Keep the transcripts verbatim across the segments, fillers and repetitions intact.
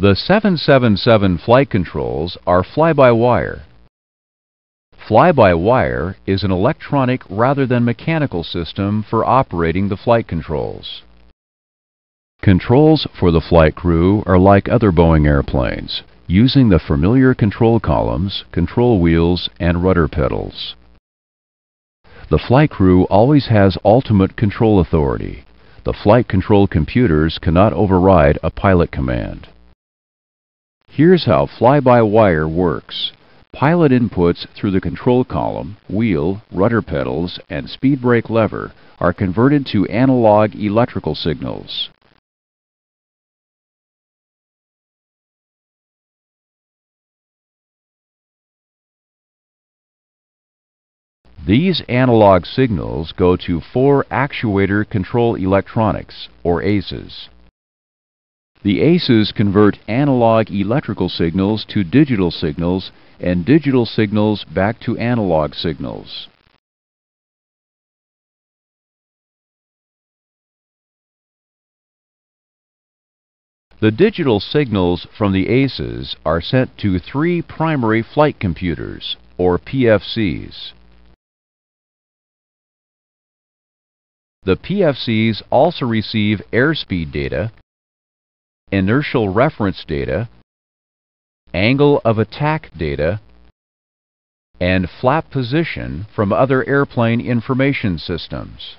The seven seventy-seven flight controls are fly-by-wire. Fly-by-wire is an electronic rather than mechanical system for operating the flight controls. Controls for the flight crew are like other Boeing airplanes, using the familiar control columns, control wheels, and rudder pedals. The flight crew always has ultimate control authority. The flight control computers cannot override a pilot command. Here's how fly-by-wire works. Pilot inputs through the control column, wheel, rudder pedals, and speed brake lever are converted to analog electrical signals. These analog signals go to four actuator control electronics, or A C Es. The A C Es convert analog electrical signals to digital signals and digital signals back to analog signals. The digital signals from the A C Es are sent to three primary flight computers, or P F Cs. The P F Cs also receive airspeed data, inertial reference data, angle of attack data, and flap position from other airplane information systems.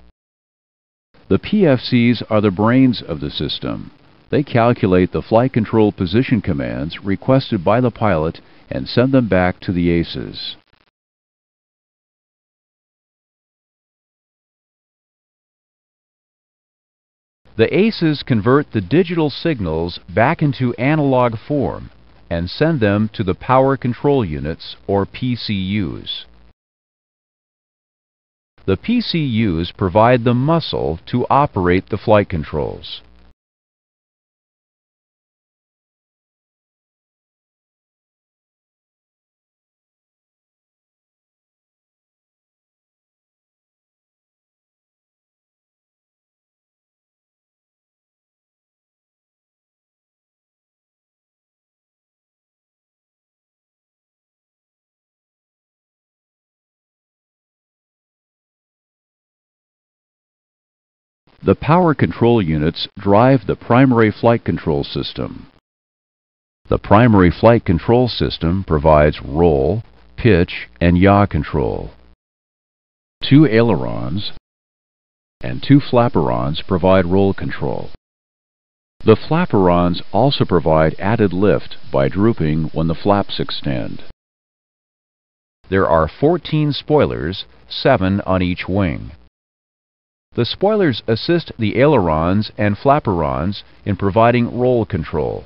The P F Cs are the brains of the system. They calculate the flight control position commands requested by the pilot and send them back to the A C Es. The A C Es convert the digital signals back into analog form and send them to the power control units, or P C Us. The P C Us provide the muscle to operate the flight controls. The power control units drive the primary flight control system. The primary flight control system provides roll, pitch, and yaw control. Two ailerons and two flaperons provide roll control. The flaperons also provide added lift by drooping when the flaps extend. There are fourteen spoilers, seven on each wing. The spoilers assist the ailerons and flaperons in providing roll control.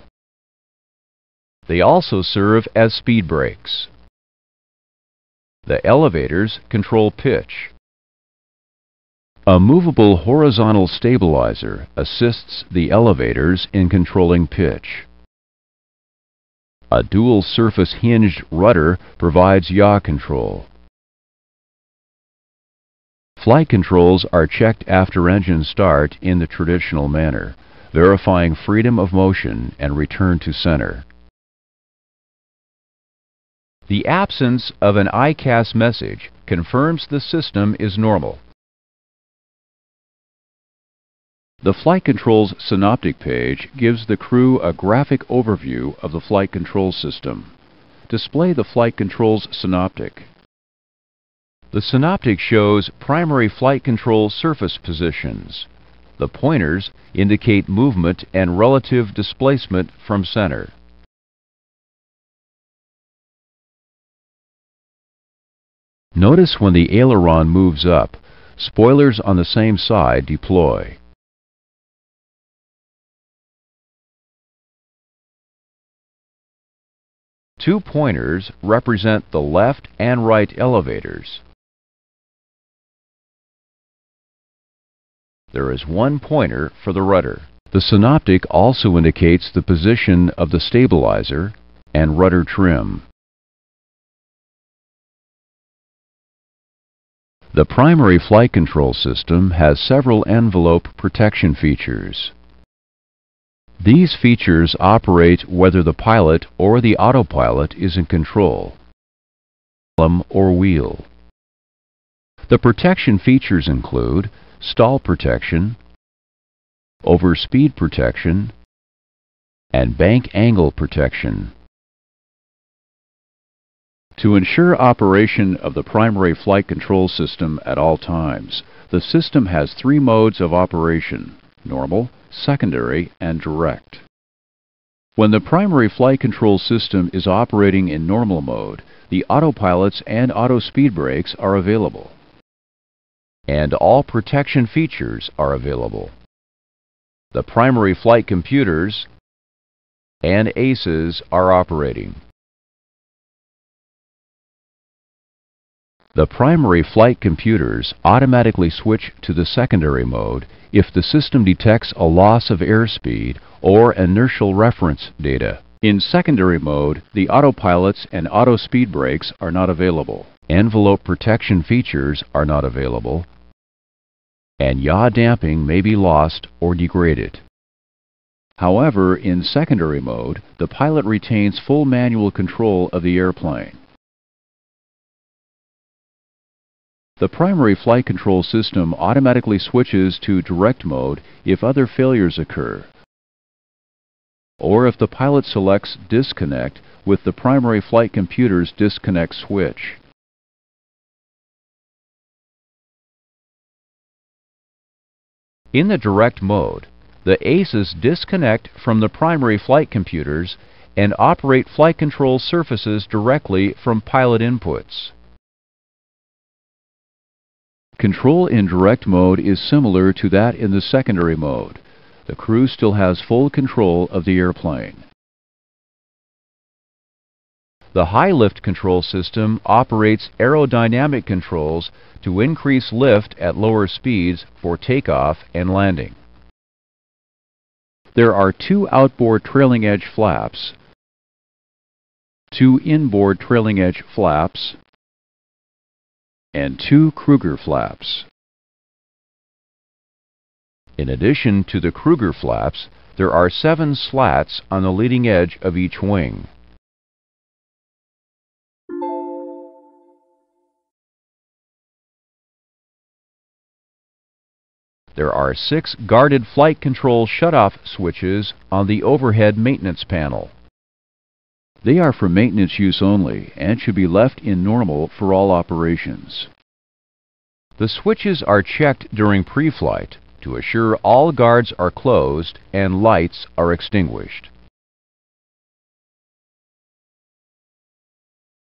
They also serve as speed brakes. The elevators control pitch. A movable horizontal stabilizer assists the elevators in controlling pitch. A dual surface hinged rudder provides yaw control. Flight controls are checked after engine start in the traditional manner, verifying freedom of motion and return to center. The absence of an EICAS message confirms the system is normal. The flight controls synoptic page gives the crew a graphic overview of the flight control system. Display the flight controls synoptic. The synoptic shows primary flight control surface positions. The pointers indicate movement and relative displacement from center. Notice when the aileron moves up, spoilers on the same side deploy. Two pointers represent the left and right elevators. There is one pointer for the rudder. The synoptic also indicates the position of the stabilizer and rudder trim. The primary flight control system has several envelope protection features. These features operate whether the pilot or the autopilot is in control, column or wheel. The protection features include stall protection, overspeed protection, and bank angle protection. To ensure operation of the primary flight control system at all times, the system has three modes of operation: normal, secondary, and direct. When the primary flight control system is operating in normal mode, the autopilots and auto speed brakes are available, and all protection features are available. The primary flight computers and A C Es are operating. The primary flight computers automatically switch to the secondary mode if the system detects a loss of airspeed or inertial reference data. In secondary mode, the autopilots and auto speed brakes are not available, envelope protection features are not available, and yaw damping may be lost or degraded. However, in secondary mode, the pilot retains full manual control of the airplane. The primary flight control system automatically switches to direct mode if other failures occur, or if the pilot selects disconnect with the primary flight computer's disconnect switch. In the direct mode, the A C Es disconnect from the primary flight computers and operate flight control surfaces directly from pilot inputs. Control in direct mode is similar to that in the secondary mode. The crew still has full control of the airplane. The high lift control system operates aerodynamic controls to increase lift at lower speeds for takeoff and landing. There are two outboard trailing edge flaps, two inboard trailing edge flaps, and two Krueger flaps. In addition to the Krueger flaps, there are seven slats on the leading edge of each wing. There are six guarded flight control shutoff switches on the overhead maintenance panel. They are for maintenance use only and should be left in normal for all operations. The switches are checked during pre-flight to assure all guards are closed and lights are extinguished.